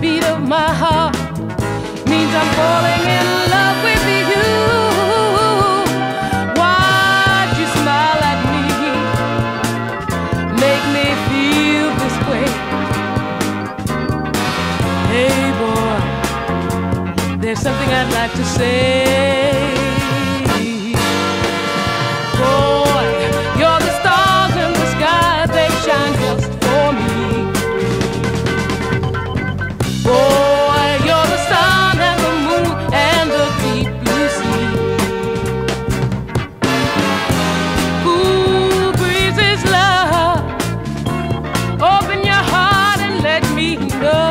beat of my heart means I'm falling in love with you. Why'd you smile at me? Make me feel this way. Hey boy, there's something I'd like to say. Boy, you're the stars in the sky, they shine just for me. Boy, you're the sun and the moon and the deep blue sea. Cool breezes, love, open your heart and let me know.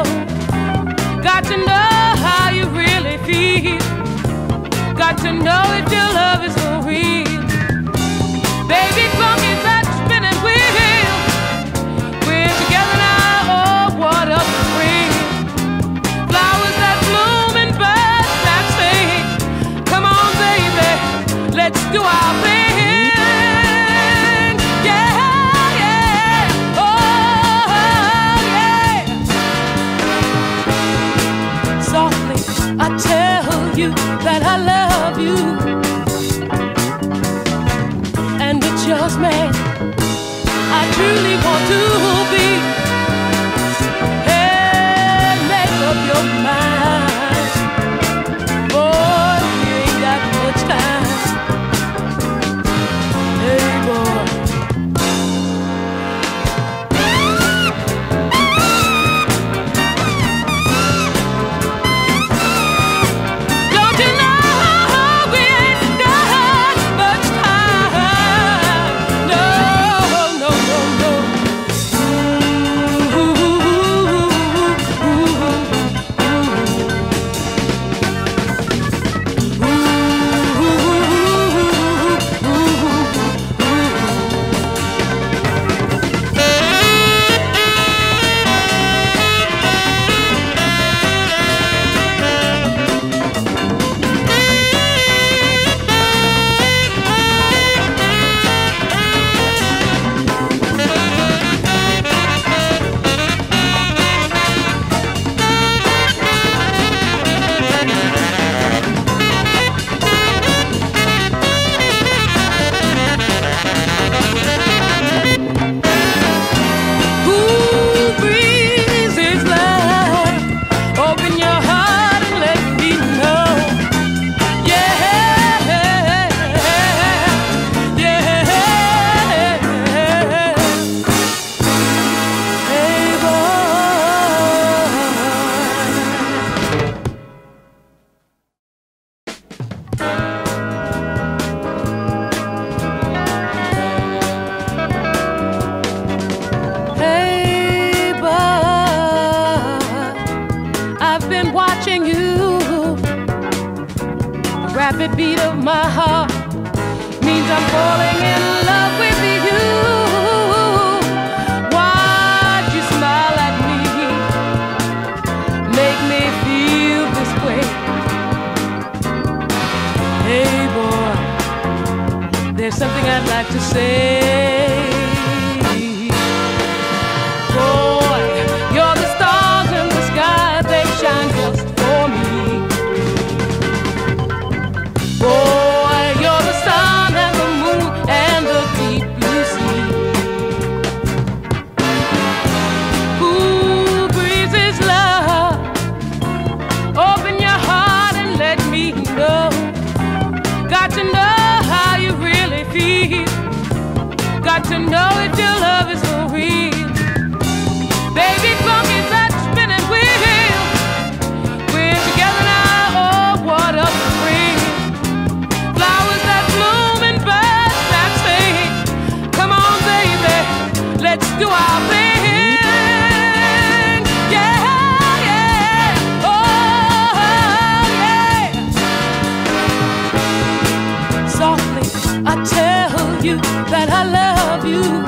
Got to know how you really feel. Got to know if your love is for real. Baby, from your touch, spinning wheel. We're together now, oh, what a thrill. Flowers that bloom and birds that sing. Come on, baby, let's do our thing. Yeah, yeah, oh, yeah. Softly, I tell you that I love you. Just man, I truly want to be. Hey, make up your mind. Boy, you ain't got much time. Hey, boy. Don't you know we ain't got much time? Rapid beat of my heart means I'm falling in love with you. Why'd you smile at me? Make me feel this way. Hey boy, there's something I'd like to say. Boy, you're the stars in the sky, they shine just for me. Boy, you're the sun and the moon and the deep blue sea. Cool breezes, love, open your heart and let me know. Got to know how you really feel. Got to know if your love is for real. Baby, from your touch, spinning wheel. We're together now, oh, what a thrill. Flowers that bloom and birds that sing. Come on, baby, let's do our thing. Yeah, yeah, oh, yeah. Softly, I tell you that I love you.